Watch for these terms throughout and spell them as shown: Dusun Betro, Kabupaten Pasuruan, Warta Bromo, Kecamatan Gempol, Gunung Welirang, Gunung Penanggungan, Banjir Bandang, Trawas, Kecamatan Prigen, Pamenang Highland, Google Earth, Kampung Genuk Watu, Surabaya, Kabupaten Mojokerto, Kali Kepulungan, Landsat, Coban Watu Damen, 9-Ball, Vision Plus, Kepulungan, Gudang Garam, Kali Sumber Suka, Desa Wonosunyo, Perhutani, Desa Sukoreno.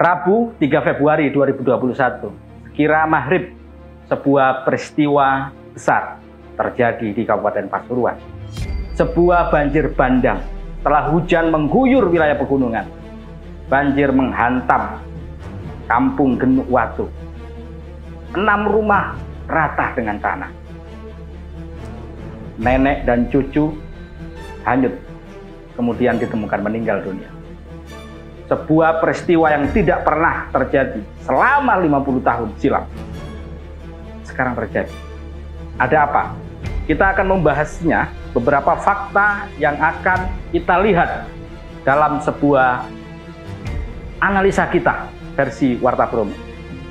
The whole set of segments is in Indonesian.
Rabu 3 Februari 2021, sekira maghrib, sebuah peristiwa besar terjadi di Kabupaten Pasuruan. Sebuah banjir bandang telah hujan mengguyur wilayah pegunungan. Banjir menghantam Kampung Genuk Watu. 6 rumah rata dengan tanah. Nenek dan cucu hanyut, kemudian ditemukan meninggal dunia. Sebuah peristiwa yang tidak pernah terjadi selama 50 tahun silam. Sekarang terjadi. Ada apa? Kita akan membahasnya, beberapa fakta yang akan kita lihat dalam sebuah analisa kita versi Warta Bromo.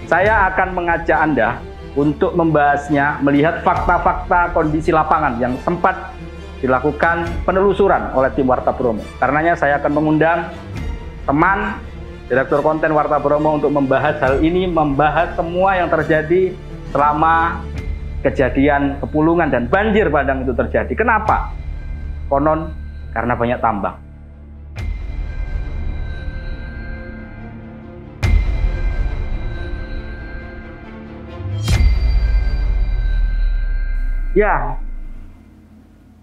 Saya akan mengajak Anda untuk membahasnya, melihat fakta-fakta kondisi lapangan yang sempat dilakukan penelusuran oleh tim Warta Bromo. Karenanya saya akan mengundang teman, Direktur Konten Warta Bromo, untuk membahas hal ini, membahas semua yang terjadi selama kejadian Kepulungan dan banjir bandang itu terjadi. Kenapa? Konon karena banyak tambang. Ya,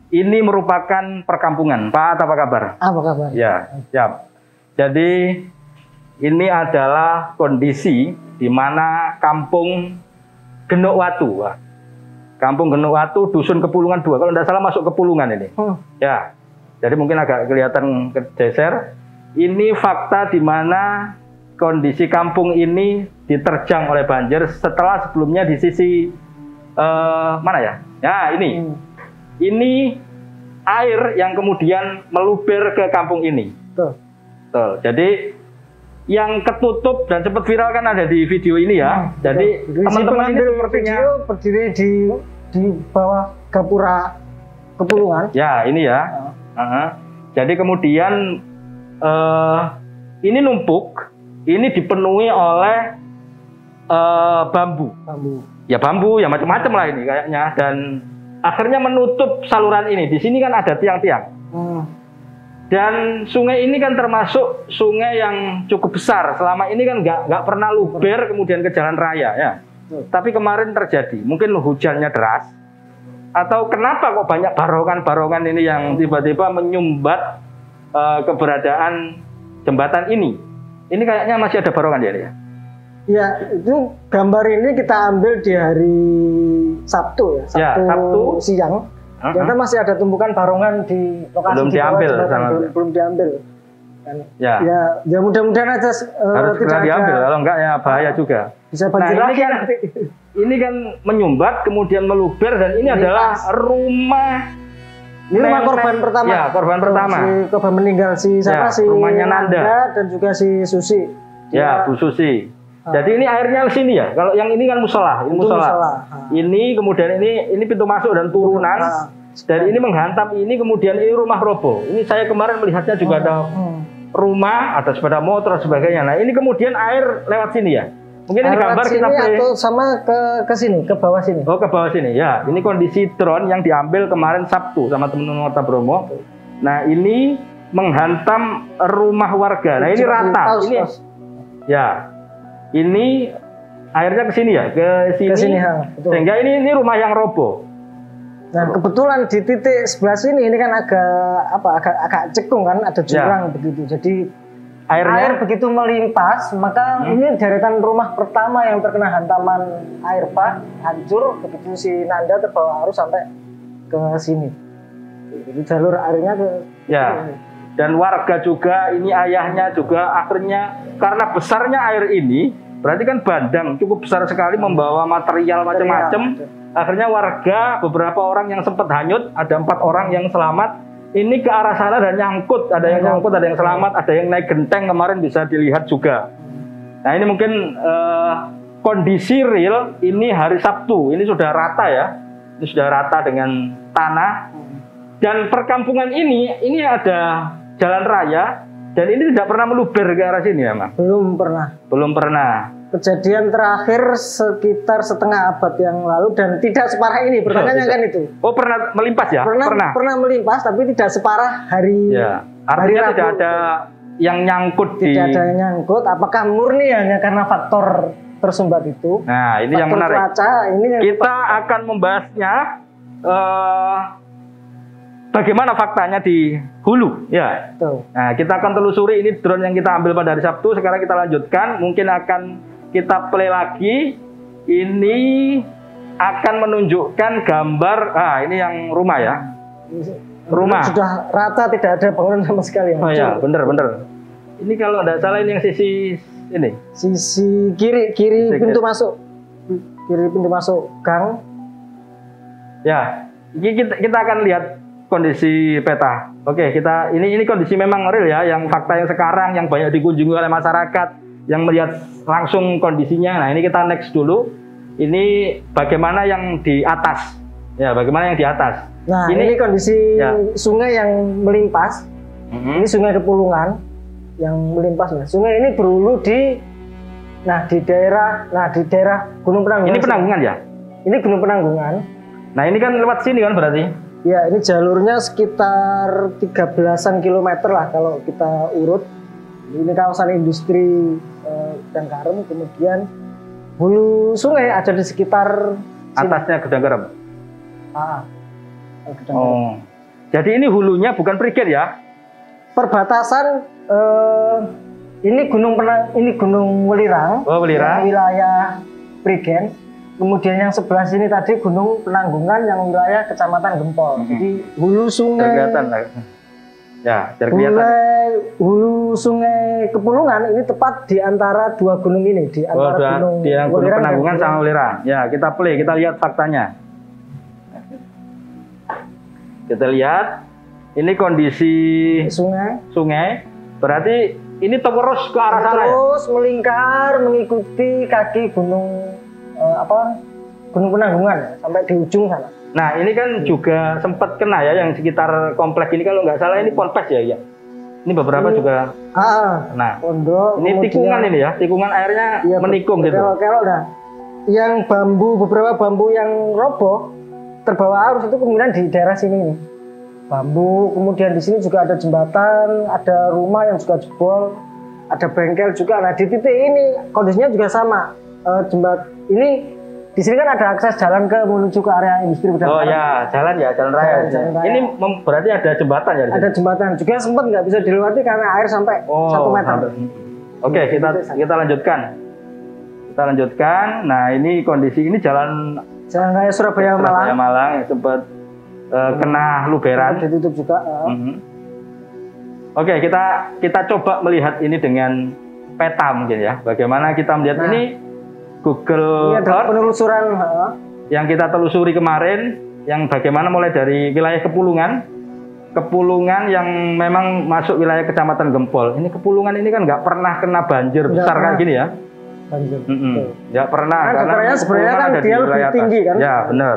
ini merupakan perkampungan. Pak, apa kabar? Apa kabar? Ya, siap. Jadi ini adalah kondisi di mana Kampung Genuk Watu. Kampung Genuk Watu, Dusun Kepulungan 2. Kalau tidak salah masuk Kepulungan ini. Ya. Jadi mungkin agak kelihatan geser. Ini fakta di mana kondisi kampung ini diterjang oleh banjir setelah sebelumnya di sisi mana ya? Ya, ini. Ini air yang kemudian meluber ke kampung ini. Tuh. Jadi yang ketutup dan sempat viral kan ada di video ini ya. Nah, jadi teman-teman itu sepertinya video berdiri di bawah gapura Kepulungan. Ya ini ya. Jadi kemudian ini numpuk, ini dipenuhi oleh bambu. Ya bambu, ya macam-macam lah ini kayaknya. Dan akhirnya menutup saluran ini. Di sini kan ada tiang-tiang. Dan sungai ini kan termasuk sungai yang cukup besar. Selama ini kan nggak pernah luber kemudian ke jalan raya ya. Tapi kemarin terjadi, mungkin hujannya deras atau kenapa kok banyak barongan-barongan ini yang tiba-tiba menyumbat keberadaan jembatan ini. Ini kayaknya masih ada barongan ya. Ya, itu gambar ini kita ambil di hari Sabtu ya. Sabtu siang. Ternyata masih ada tumpukan barongan di lokasi belum diambil, belum diambil. Ya, ya, ya mudah-mudahan aja harus tidak diambil. Kalau enggak ya bahaya juga. Bisa banjir lagi nanti. Ini kan menyumbat, kemudian meluber dan ini adalah rumah korban pertama. Ya, korban pertama. Si korban meninggal si rumahnya Nanda dan juga si Susi. Ya, Bu Susi. Jadi ini airnya sini ya. Kalau yang ini kan musola, ini musola. Ini kemudian ini pintu masuk dan turunan. Dan ini menghantam ini, kemudian ini rumah roboh. Ini saya kemarin melihatnya juga ada rumah, ada sepeda motor dan sebagainya. Nah, ini kemudian air lewat sini ya. Mungkin air ini gambar kita atau sama ke sini, ke bawah sini. Oh, ke bawah sini. Ya, ini kondisi drone yang diambil kemarin Sabtu sama teman-teman Warta Bromo. Nah, ini menghantam rumah warga. Nah, ini rata. Ini ya. Ini airnya ke sini ya, ke sini sehingga ini rumah yang roboh. Nah, kebetulan di titik sebelah sini ini kan agak cekung kan, ada jurang begitu. Jadi air begitu melimpas, maka ini deretan rumah pertama yang terkena hantaman air, Pak, hancur begitu si Nanda terbawa arus sampai ke sini. Jadi jalur airnya ke sini. Dan warga juga, ini ayahnya juga akhirnya karena besarnya air ini, berarti kan bandang cukup besar sekali membawa material macam-macam. Akhirnya warga, beberapa orang yang sempat hanyut, ada 4 orang yang selamat. Ini ke arah sana dan nyangkut, ada yang nyangkut, ada yang selamat, ada yang naik genteng kemarin bisa dilihat juga. Nah ini mungkin kondisi real, ini hari Sabtu, ini sudah rata ya. Ini sudah rata dengan tanah. Dan perkampungan ini ada jalan raya dan ini tidak pernah meluber ke arah sini ya, Mas? Belum pernah. Kejadian terakhir sekitar setengah abad yang lalu dan tidak separah ini. Pertanyaannya kan itu. Oh, pernah melimpas ya? Pernah melimpas tapi tidak separah hari Rabu. Artinya tidak ada yang nyangkut di... Tidak ada yang nyangkut, apakah murni hanya karena faktor tersumbat itu? Nah, ini faktor yang menarik. Cuaca, ini yang kita akan membahasnya bagaimana faktanya di hulu, ya. Betul. Nah, kita akan telusuri ini drone yang kita ambil pada hari Sabtu. Sekarang kita lanjutkan, mungkin akan kita play lagi. Ini akan menunjukkan gambar. Ah, ini yang rumah ya. Rumah sudah rata, tidak ada bangunan sama sekali. Oh ya, bener-bener. Ini kalau tidak salah ini yang sisi ini. Sisi kiri pintu masuk. Kiri pintu masuk gang. Ya, kita akan lihat kondisi peta. Oke, kita ini kondisi memang real ya, yang fakta yang sekarang yang banyak dikunjungi oleh masyarakat yang melihat langsung kondisinya. Nah, ini kita next dulu. Ini bagaimana yang di atas. Ya, bagaimana yang di atas. Nah, ini kondisi ya. Sungai yang melimpas. Ini Sungai Kepulungan yang melimpas. Nah, sungai ini berhulu di daerah Gunung Penanggungan. Ini Penanggungan ya? Ini Gunung Penanggungan. Nah, ini kan lewat sini kan berarti. Ya, ini jalurnya sekitar 13-an kilometer lah kalau kita urut. Ini kawasan industri Gudang Garam, kemudian hulu sungai ada di sekitar sini. Atasnya Gudang Garam. Oh, jadi ini hulunya bukan Prigen ya? Perbatasan ini Gunung Welirang. Oh, Welirang. Wilayah Prigen. Kemudian yang sebelah sini tadi Gunung Penanggungan yang wilayah Kecamatan Gempol. Jadi hulu sungai. Kelihatan lah. Ya, kelihatan. Hulu sungai Kepulungan ini tepat di antara dua gunung ini, di antara Gunung Penanggungan sama Welirang. Ya, kita play, kita lihat faktanya. Kita lihat ini kondisi sungai. Berarti ini terus ke arah sana. Terus melingkar mengikuti kaki Gunung Penanggungan sampai di ujung sana. Nah, ini kan juga sempat kena ya yang sekitar komplek ini kalau nggak salah ini ponpes ya, ya. Ini beberapa ini, juga. Nah, pondok. Ini tikungan ini ya, tikungan airnya ya, menikung gitu. Kalau dah, yang beberapa bambu yang roboh terbawa arus itu kemudian di daerah sini nih. Bambu, kemudian di sini juga ada jembatan, ada rumah yang juga jebol, ada bengkel juga. Nah, di titik ini kondisinya juga sama. Jembatan ini di sini kan ada akses jalan menuju ke area industri Gudang Garam. Oh ya, jalan raya. Ini berarti ada jembatan ya? Ada jembatan. Juga sempat nggak bisa dilewati karena air sampai 1 meter. Oke, kita lanjutkan. Nah, ini kondisi ini jalan raya Surabaya Malang. Sempat kena luberan. Ditutup juga. Oke, kita coba melihat ini dengan peta mungkin ya. Bagaimana kita melihat ini? Google Earth penelusuran yang kita telusuri kemarin, yang bagaimana mulai dari wilayah Kepulungan yang memang masuk wilayah Kecamatan Gempol. Ini Kepulungan ini kan nggak pernah kena banjir besar kayak gini ya. Banjir. Nggak pernah. Karena sebenarnya kan dia lebih tinggi kan. Ya, benar.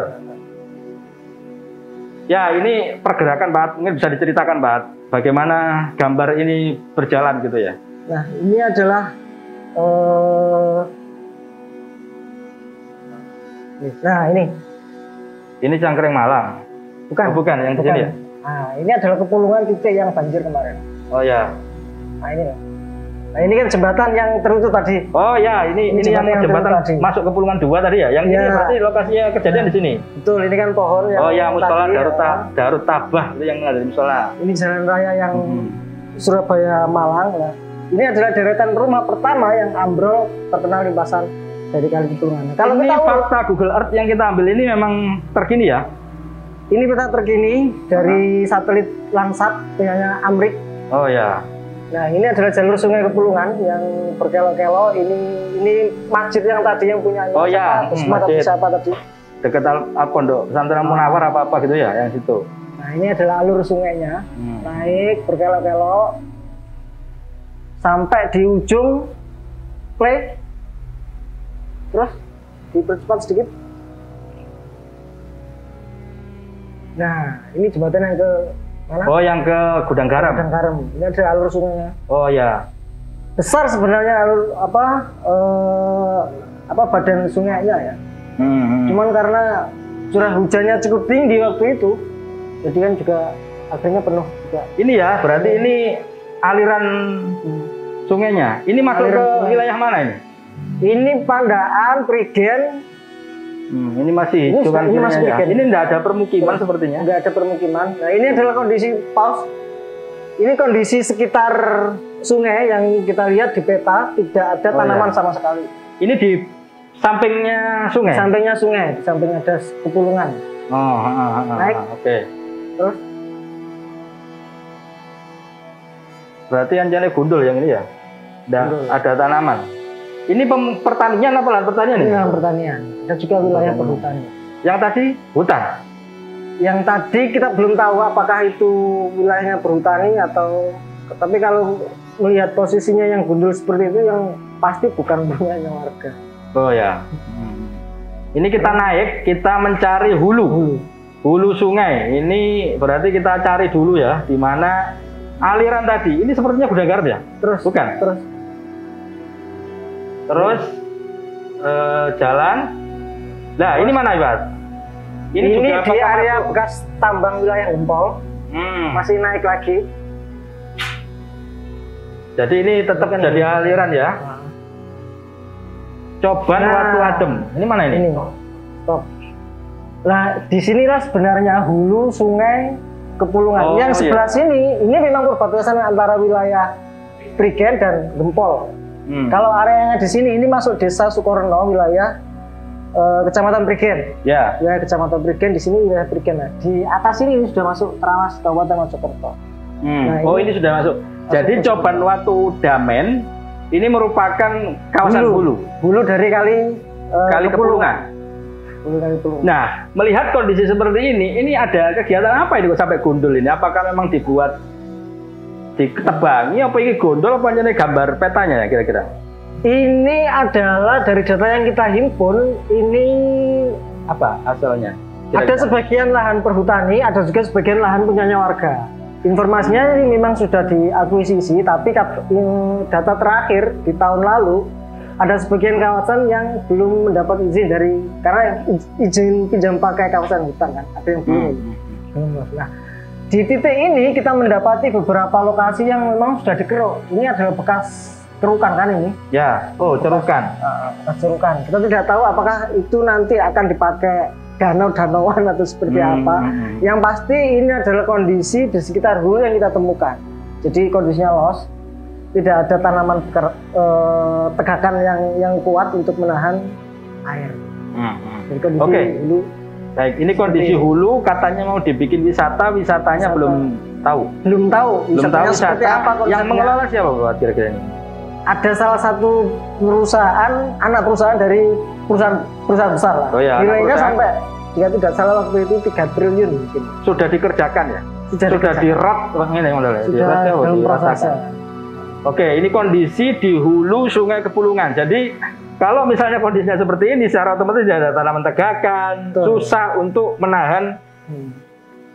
Ya, ini pergerakan Pak, mungkin bisa diceritakan Pak, bagaimana gambar ini berjalan gitu ya. Nah, ini adalah ini Cangkring Malang. Bukan. Oh, bukan yang di sini ya. Nah, ini adalah Kepulungan titik yang banjir kemarin. Oh ya. Nah, ini. Nah, ini kan jembatan yang tertutup tadi. Oh ya, ini jembatan yang masuk Kepulungan 2 tadi ya. Yang ya. Ini berarti lokasinya kejadian di sini. Betul, ini kan pohon yang musola Darut Tabah itu yang ada di musola. Ini jalan raya yang Surabaya Malang ya. Ini adalah deretan rumah pertama yang ambrol terkena limpasan dari Kali Kepulungan. Kalau ini fakta Google Earth yang kita ambil ini memang terkini ya? Ini peta terkini dari satelit Landsat punyanya Amrik. Oh ya. Nah, ini adalah jalur sungai Kepulungan yang berkelok-kelok. Ini masjid yang tadi yang punya. Oh ya. Masjid siapa tadi? Dekat Pondok Pesantren Munawar apa gitu ya yang situ. Nah, ini adalah alur sungainya. Naik berkelok-kelok sampai di ujung play. Terus dipercepat sedikit. Nah, ini jembatan yang ke mana? Oh, yang ke Gudang Garam. Gudang Garam. Ini ada alur sungainya. Oh ya. Besar sebenarnya alur badan sungainya ya. Cuman karena curah hujannya cukup tinggi waktu itu, jadi kan juga akhirnya penuh juga. Ini ya, berarti ini aliran sungainya. Ini masuk aliran ke wilayah mana ini? Ini Pandaan, Prigen. Ini masih ini masih Prigen. Ini tidak ada permukiman sepertinya. Tidak ada permukiman. Nah, ini adalah kondisi paus. Ini kondisi sekitar sungai yang kita lihat di peta, tidak ada tanaman sama sekali. Ini di sampingnya sungai. Sampingnya sungai, di sampingnya ada pegunungan. Naik. Oke. Terus berarti anjane gundul yang ini ya? Ada tanaman. Ini pertanian apa lahan pertanian? Ini lahan pertanian. Dan juga wilayah perhutani. Yang tadi hutan. Yang tadi kita belum tahu apakah itu wilayahnya perhutani atau, tapi kalau melihat posisinya yang gundul seperti itu, yang pasti bukan wilayahnya warga. Oh ya. Ini kita naik, kita mencari hulu sungai. Ini berarti kita cari dulu ya, di mana aliran tadi. Ini sepertinya Gudang Garam ya? Terus, bukan? Terus jalan. Nah, ini mana Ibas? Ini di area bekas tambang wilayah Gempol. Masih naik lagi. Jadi ini tetap jadi aliran ya. Coban Watu Adem. Ini mana ini? Ini. Stop. Nah, disinilah sebenarnya hulu sungai Kepulungan. Yang sebelah sini, ini memang perbatasan antara wilayah Prigen dan Gempol. Kalau areanya di sini, ini masuk desa Sukoreno, wilayah Kecamatan Prigen. Ya. Wilayah Kecamatan Prigen, di sini wilayah Prigen. Nah, di atas sini ini sudah masuk Trawas Kabupaten Mojokerto. Nah, ini sudah masuk. Jadi Coban Watu Damen ini merupakan kawasan hulu dari kali Kepulungan. Nah, melihat kondisi seperti ini ada kegiatan apa ini sampai gundul ini? Apakah memang dibuat diketebangi apa ini gundul apa hanya gambar petanya ya kira-kira? Ini adalah dari data yang kita himpun, ini apa asalnya? Ada sebagian lahan perhutani, ada juga sebagian lahan punyanya warga. Informasinya ini memang sudah diakuisisi, tapi data terakhir di tahun lalu ada sebagian kawasan yang belum mendapat izin dari, karena izin pinjam pakai kawasan hutan kan, ada yang belum. Nah, di titik ini kita mendapati beberapa lokasi yang memang sudah dikeruk. Ini adalah bekas cerukan kan ini? Ya, cerukan. Bekas cerukan. Kita tidak tahu apakah itu nanti akan dipakai danau-danauan atau seperti apa. Yang pasti ini adalah kondisi di sekitar hulu yang kita temukan. Jadi kondisinya los, tidak ada tanaman tegakan yang kuat untuk menahan air. Jadi kondisi hulu. Baik, ini kondisi hulu katanya mau dibikin wisata, wisatanya belum tahu. Belum tahu. Wisatanya seperti apa? Yang mengelola siapa Bapak kira-kira ini? Ada salah satu perusahaan, anak perusahaan dari perusahaan besar lah. Nilainya sampai jika tidak salah waktu itu 3 triliun mungkin. Sudah dikerjakan ya? Sudah dirap ini modalnya. Sudah dalam prosesnya. Oke, ini kondisi di hulu Sungai Kepulungan. Jadi kalau misalnya kondisinya seperti ini, secara otomatis ada tanaman tegakan, susah untuk menahan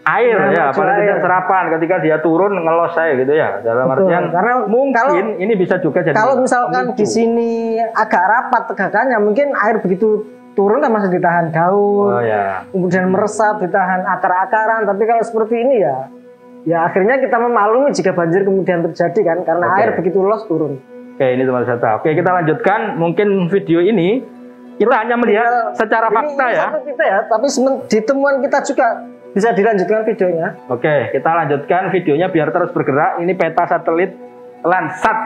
air ya, apalagi tidak serapan ketika dia turun ngelos saya gitu ya. Dalam artian karena mungkin ini bisa juga jadi. Kalau misalkan di sini agak rapat tegakannya, mungkin air begitu turun kan masih ditahan daun, kemudian meresap, ditahan akar-akaran. Tapi kalau seperti ini ya akhirnya kita memaklumi jika banjir kemudian terjadi kan, karena air begitu los turun. Oke, ini teman wisata. Oke, kita lanjutkan. Mungkin video ini kita hanya melihat secara fakta ya. Kita ya, tapi di temuan kita juga bisa dilanjutkan videonya. Oke, kita lanjutkan videonya biar terus bergerak. Ini peta satelit Landsat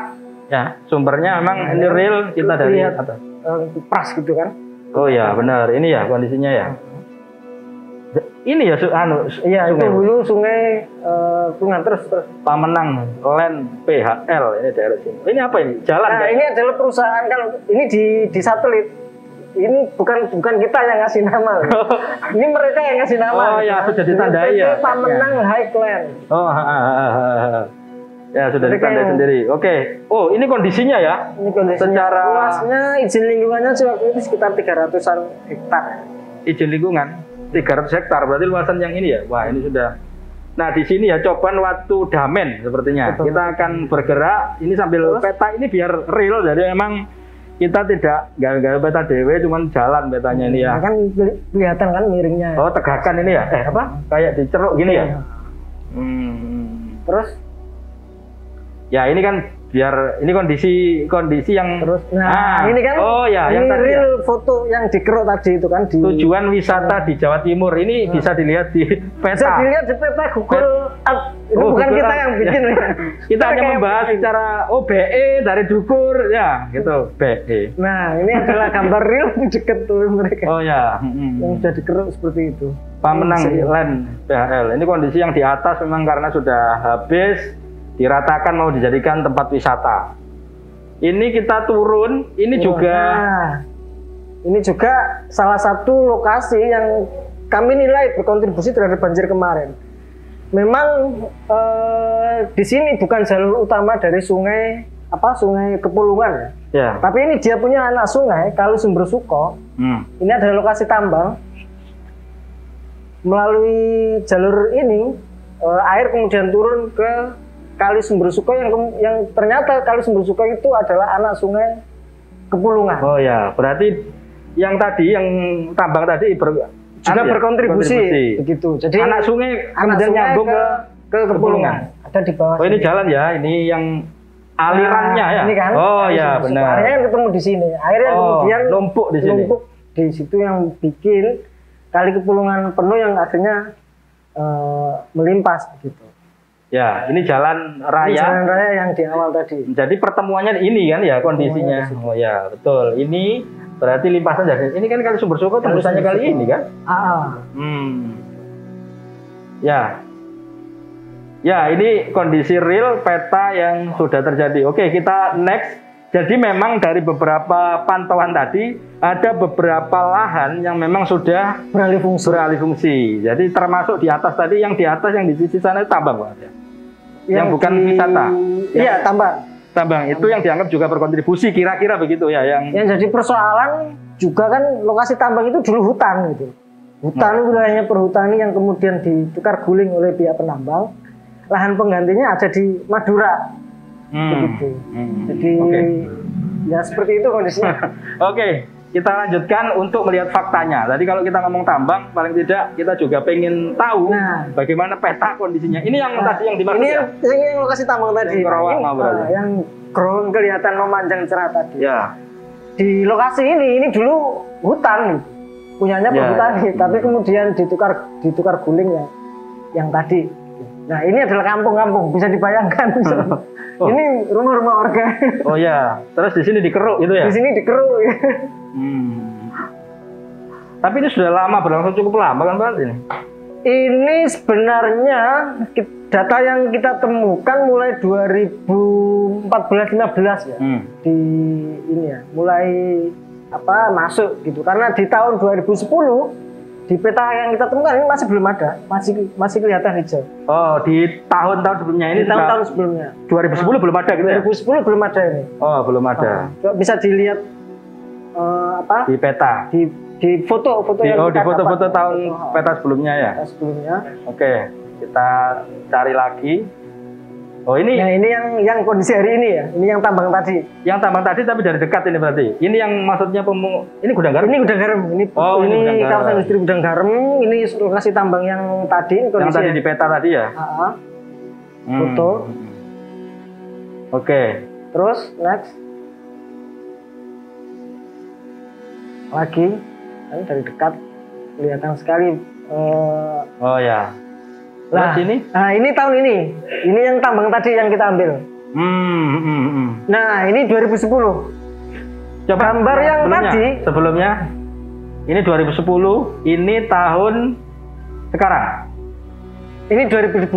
ya, sumbernya memang ini real, kita dari atas pras gitu kan. Oh ya, benar, ini ya kondisinya ya. Ini ya itu hulu sungai Kepulungan. Terus Pamenang Highland PHL ini daerah sini. Ini apa ini? Jalan. Nah, ini adalah perusahaan, kalau ini di satelit. Ini bukan kita yang ngasih nama. Ini mereka yang ngasih nama. Oh ya, sudah ditandai ya. Pamenang Highland. Ya, sudah ditandai sendiri. Oke. Oh, ini kondisinya ya. Ini kondisinya. Secara luasnya izin lingkungannya itu sekitar 300-an hektar. Izin lingkungan 300 hektar berarti luasan yang ini ya. Wah, ini sudah. Nah, di sini ya Coban Watu Damen sepertinya. Betul. Kita akan bergerak ini sambil peta ini biar real, jadi emang kita tidak gara-gara peta dewe, cuman jalan petanya ini ya. Kan kelihatan kan miringnya. Oh, tegakan ini ya? Kayak diceruk gini ya? Terus? Ya ini kan biar ini kondisi yang terus. Nah, ini kan yang tadi ya, foto yang dikeruk tadi itu kan di, tujuan wisata di Jawa Timur ini bisa dilihat di peta. Bisa dilihat di peta Google Earth. Itu bukan Google kita yang bikin. Ya. Kita hanya membahas secara BE dari Dukur ya gitu. BE. Nah, ini adalah gambar real deket tuh mereka. Oh ya, yang sudah dikeruk seperti itu. Pamenang Highland PHL. Ini kondisi yang di atas memang karena sudah habis diratakan mau dijadikan tempat wisata. Ini kita turun, ini juga. Ini juga salah satu lokasi yang kami nilai berkontribusi terhadap banjir kemarin. Memang di sini bukan jalur utama dari Sungai Kepulungan. Ya. Tapi ini dia punya anak sungai, Kali Sumber Suka. Ini adalah lokasi tambang. Melalui jalur ini air kemudian turun ke Kali Sumber Suka yang ternyata Kali Sumber Suka itu adalah anak sungai Kepulungan. Oh ya, berarti yang tadi yang tambang tadi juga berkontribusi begitu. Jadi anak sungai kemudian nyambung ke Kepulungan. Ada di bawah. Oh ini jalan ya, ini yang alirannya ya. Ini kan. Oh ya benar. Airnya yang ketemu di sini. Airnya kemudian numpuk di sini. Numpuk di situ yang bikin Kali Kepulungan penuh yang akhirnya melimpas begitu. Ya, ini jalan raya. Ini jalan raya yang di awal tadi. Jadi pertemuannya ini kan ya kondisinya. Oh ya, betul. Ini berarti limpasan dari ini kan Kali Sumber Suka tembusannya kali ini kan? Ya. Ya, ini kondisi real peta yang sudah terjadi. Oke, kita next. Jadi memang dari beberapa pantauan tadi ada beberapa lahan yang memang sudah beralih fungsi. Jadi termasuk di atas tadi, yang di atas yang di sisi sana tambang Pak. Yang bukan wisata. Iya, tambang. Itu yang dianggap juga berkontribusi kira-kira begitu ya, yang jadi persoalan juga kan lokasi tambang itu dulu hutan gitu. Hutan wilayahnya perhutani yang kemudian ditukar guling oleh pihak penambang. Lahan penggantinya ada di Madura. Begitu. Jadi ya seperti itu kondisinya. Oke. Kita lanjutkan untuk melihat faktanya. Tadi kalau kita ngomong tambang, paling tidak kita juga pengen tahu bagaimana peta kondisinya. Ini yang tadi yang dimaksud. Ini yang lokasi tambang tadi. Yang growing kelihatan memanjang cerah tadi. Ya. Di lokasi ini dulu hutan, punyanya perhutani, tapi kemudian ditukar guling yang tadi. Nah ini adalah kampung-kampung, bisa dibayangkan. Ini rumah-rumah warga. Oh ya, terus di sini dikeruk gitu ya? Di sini dikeruk. Tapi ini sudah lama, berlangsung cukup lama kan Pak ini? Ini sebenarnya data yang kita temukan mulai 2014-15 ya. Di ini ya, mulai masuk gitu. Karena di tahun 2010 di peta yang kita temukan ini masih belum ada, masih kelihatan hijau. Oh, di tahun-tahun sebelumnya ini? Di tahun-tahun sebelumnya. 2010 belum ada gitu ya? 2010 belum ada ini. Oh, belum ada. Bisa dilihat di peta? Di foto-foto yang kita dapat. Di foto-foto tahun peta sebelumnya ya? Peta sebelumnya. Oke, kita cari lagi. Oh ini? Nah ini yang kondisi hari ini ya, ini yang tambang tadi. Yang tambang tadi tapi dari dekat ini berarti. Ini yang maksudnya ini Gudang Garam. Ini Gudang Garam. Ini kawasan industri Gudang Garam. Ini lokasi tambang yang tadi. Yang tadi di peta tadi ya. Foto. Oke. Terus next. Lagi. Ini dari dekat kelihatan sekali. Oh ya. Nah, ini tahun ini. Ini yang tambang tadi yang kita ambil. Nah, ini 2010. Coba gambar yang tadi. Sebelumnya. Ini 2010. Ini tahun sekarang. Ini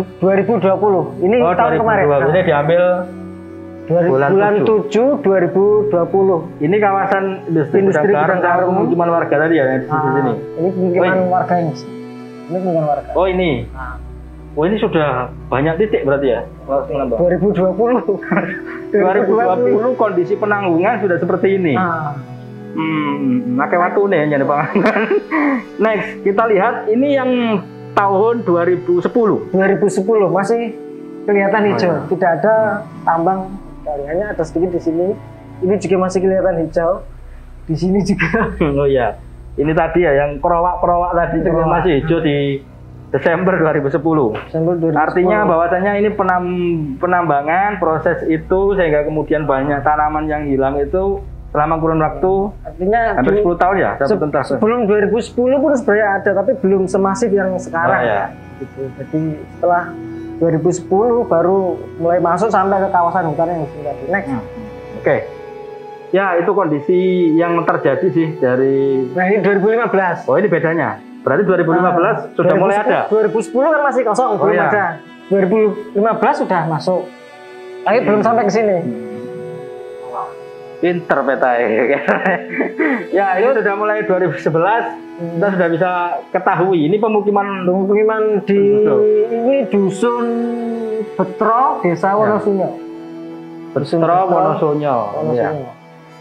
2020. Ini tahun 2020. Kemarin. Ini diambil bulan 7 2020. Ini kawasan industri pemukiman warga tadi ya. Di sini. Ini pemukiman warga yang warga. Oh ini. Oh ini sudah banyak titik berarti ya? 2020 kondisi Penanggungan sudah seperti ini. Pakai watu nih yang jadi Penanggungan. Next kita lihat ini yang tahun 2010. 2010 masih kelihatan hijau, tidak ada tambang, hanya ada sedikit di sini. Ini juga masih kelihatan hijau. Di sini juga. Ini tadi ya yang kerowak tadi masih hijau di Desember 2010. Desember 2010. Artinya bahwasanya ini penambangan proses itu sehingga kemudian banyak tanaman yang hilang itu selama kurun waktu artinya hampir 10 tahun ya. Sebelum 2010 pun sebenarnya ada, tapi belum semasif yang sekarang. Oh, ya. Gitu. Jadi setelah 2010 baru mulai masuk sampai ke kawasan hutan yang tadi. Next. Oke. Okay. Ya, itu kondisi yang terjadi sih dari nah, ini 2015. Oh, ini bedanya. Berarti 2015 sudah 2010, mulai ada. 2010 kan masih kosong, belum ada. 2015 sudah masuk. Tapi belum sampai ke sini. Pinter petai. Ya, ini sudah mulai 2011 kita sudah bisa ketahui ini pemukiman di ini Dusun Betro, Desa Wonosunyo. Betro Wonosunyo.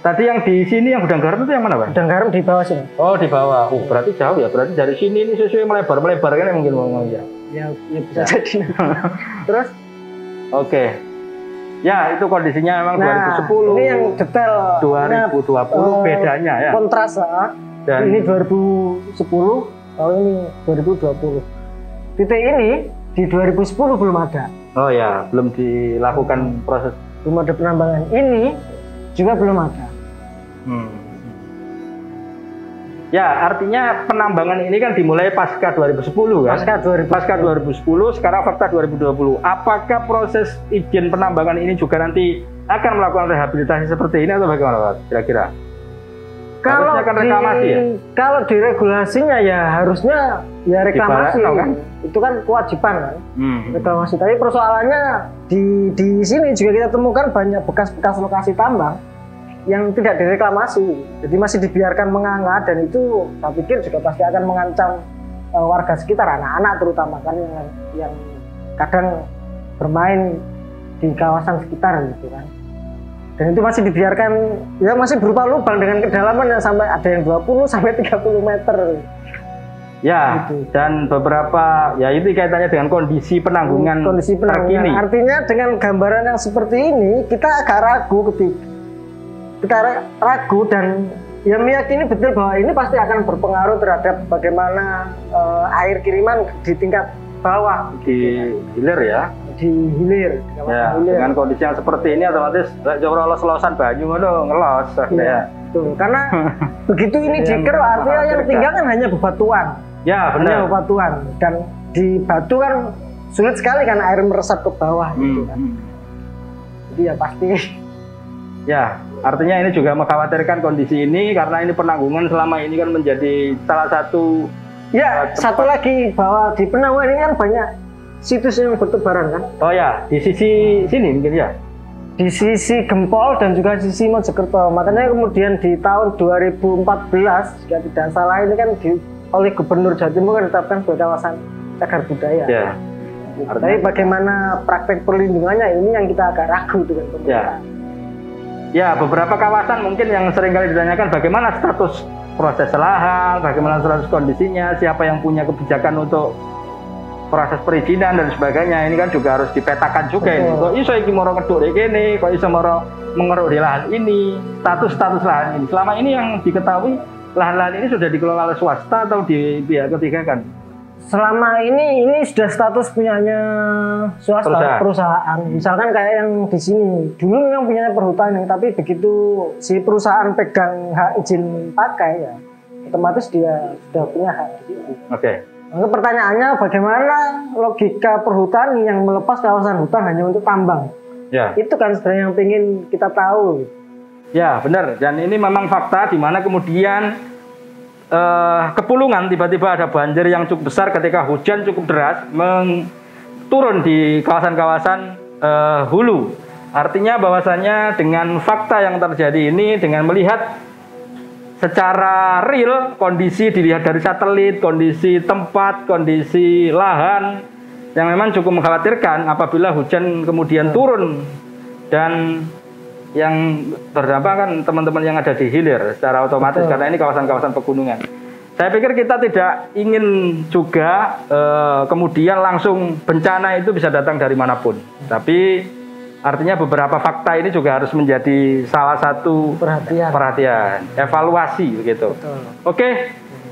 Tadi yang di sini yang Gudang Garam itu yang mana, Pak? Gudang Garam di bawah sini. Oh, di bawah. Berarti jauh ya. Berarti dari sini ini sesuai melebar-melebar kan mungkin ngomong ya. Ya, bisa jadi. Terus oke. Ya, itu kondisinya memang nah, 2010. Ini yang detail 2020 bedanya ya. Kontras, dan ini 2010, kalau ini 2020. Titik ini di 2010 belum ada. Oh ya, belum dilakukan proses. Belum ada penambangan. Ini juga belum ada. Ya, artinya penambangan ini kan dimulai pasca 2010 kan? Pasca 2010, sekarang fakta 2020. Apakah proses izin penambangan ini juga nanti akan melakukan rehabilitasi seperti ini atau bagaimana, Pak? Kira-kira? Kalau akan reklamasi ya? Kalau di regulasinya ya harusnya ya reklamasi kan? Itu kan kewajiban kan? Reklamasi. Tapi persoalannya di sini juga kita temukan banyak bekas-bekas lokasi tambang yang tidak direklamasi, jadi masih dibiarkan menganga, dan itu saya pikir juga pasti akan mengancam warga sekitar, anak-anak terutama kan yang kadang bermain di kawasan sekitar gitu kan. Dan itu masih dibiarkan, ya masih berupa lubang dengan kedalaman yang sampai ada yang 20 sampai 30 meter. Ya, gitu. Dan beberapa, ya itu kaitannya dengan kondisi penanggungan terkini. Artinya dengan gambaran yang seperti ini, kita agak ragu dan ya meyakini betul bahwa ini pasti akan berpengaruh terhadap bagaimana air kiriman di tingkat bawah. Di hilir. Dengan kondisi yang seperti ini otomatis jauh lolos-losan banyu ngono ngelos. Ya. Tuh, karena begitu ini diker artinya yang tinggal kan hanya bebatuan. Ya, benar. Hanya bebatuan, dan di batu kan sulit sekali kan air meresap ke bawah gitu kan. Jadi ya pasti ya, artinya ini juga mengkhawatirkan kondisi ini karena ini penanggungan selama ini kan menjadi salah satu ya, satu lagi bahwa di penanggungan ini kan banyak situs yang bertebaran kan? Oh ya, di sisi sini mungkin ya? Di sisi Gempol dan juga sisi Mojokerto. Makanya kemudian di tahun 2014, jika tidak salah ini kan oleh Gubernur Jawa Timur kan ditetapkan sebagai kawasan cagar budaya. Ya. Artinya, tapi bagaimana praktek perlindungannya ini yang kita agak ragu dengan pemerintah. Ya. Ya, beberapa kawasan mungkin yang seringkali ditanyakan bagaimana status proses lahan, bagaimana status kondisinya, siapa yang punya kebijakan untuk proses perizinan dan sebagainya. Ini kan juga harus dipetakan juga. Ini kok iso iki moro ngeduk kene, kok iso moro mengeruk di lahan ini, status lahan ini. Selama ini yang diketahui lahan-lahan ini sudah dikelola oleh swasta atau di pihak ketiga kan? Selama ini sudah status punyanya swasta, perusahaan. Misalkan kayak yang di sini dulu memang punyanya perhutani, tapi begitu si perusahaan pegang hak izin pakai ya otomatis dia sudah punya hak. Oke. Maka pertanyaannya bagaimana logika perhutani yang melepas kawasan hutan hanya untuk tambang? Ya. Itu kan sebenarnya yang ingin kita tahu. Ya, benar. Dan ini memang fakta di mana kemudian Kepulungan tiba-tiba ada banjir yang cukup besar ketika hujan cukup deras turun di kawasan-kawasan hulu. Artinya bahwasannya dengan fakta yang terjadi ini, dengan melihat secara real kondisi dilihat dari satelit, kondisi tempat, kondisi lahan yang memang cukup mengkhawatirkan apabila hujan kemudian turun, dan yang berdampak kan teman-teman yang ada di hilir secara otomatis. Betul. Karena ini kawasan-kawasan pegunungan. Saya pikir kita tidak ingin juga kemudian langsung bencana itu bisa datang dari manapun. Tapi artinya beberapa fakta ini juga harus menjadi salah satu perhatian evaluasi begitu. Betul. Oke,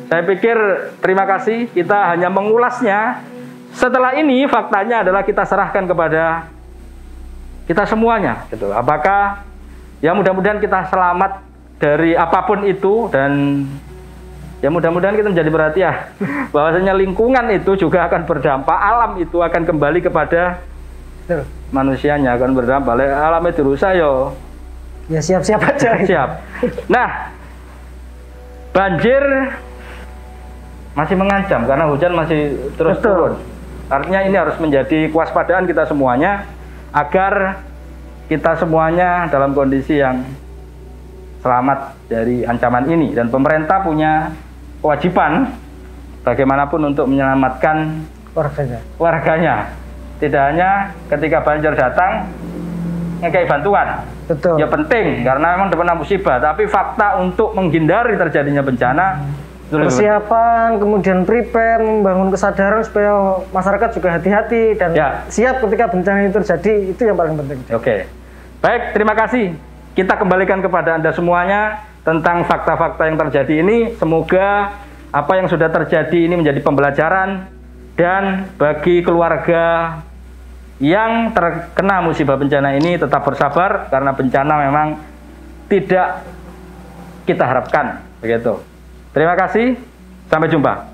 saya pikir terima kasih. Kita hanya mengulasnya Setelah ini faktanya adalah kita serahkan kepada kita semuanya, gitu. Apakah ya mudah-mudahan kita selamat dari apapun itu, dan ya mudah-mudahan kita menjadi perhatian bahwasanya lingkungan itu juga akan berdampak, alam itu akan kembali kepada manusianya, akan berdampak. Alamnya dirusak yo. Ya siap-siap aja. Siap. Nah, banjir masih mengancam karena hujan masih terus turun. Artinya ini harus menjadi kewaspadaan kita semuanya agar kita semuanya dalam kondisi yang selamat dari ancaman ini, dan pemerintah punya kewajiban bagaimanapun untuk menyelamatkan warganya. Tidak hanya ketika banjir datang ngekei bantuan. Betul. Ya penting karena memang terkena musibah, tapi fakta untuk menghindari terjadinya bencana, persiapan, kemudian prepare, membangun kesadaran supaya masyarakat juga hati-hati dan siap ketika bencana itu terjadi, itu yang paling penting. Oke, baik, terima kasih. Kita kembalikan kepada Anda semuanya tentang fakta-fakta yang terjadi ini. Semoga apa yang sudah terjadi ini menjadi pembelajaran, dan bagi keluarga yang terkena musibah bencana ini tetap bersabar karena bencana memang tidak kita harapkan, begitu. Terima kasih, sampai jumpa.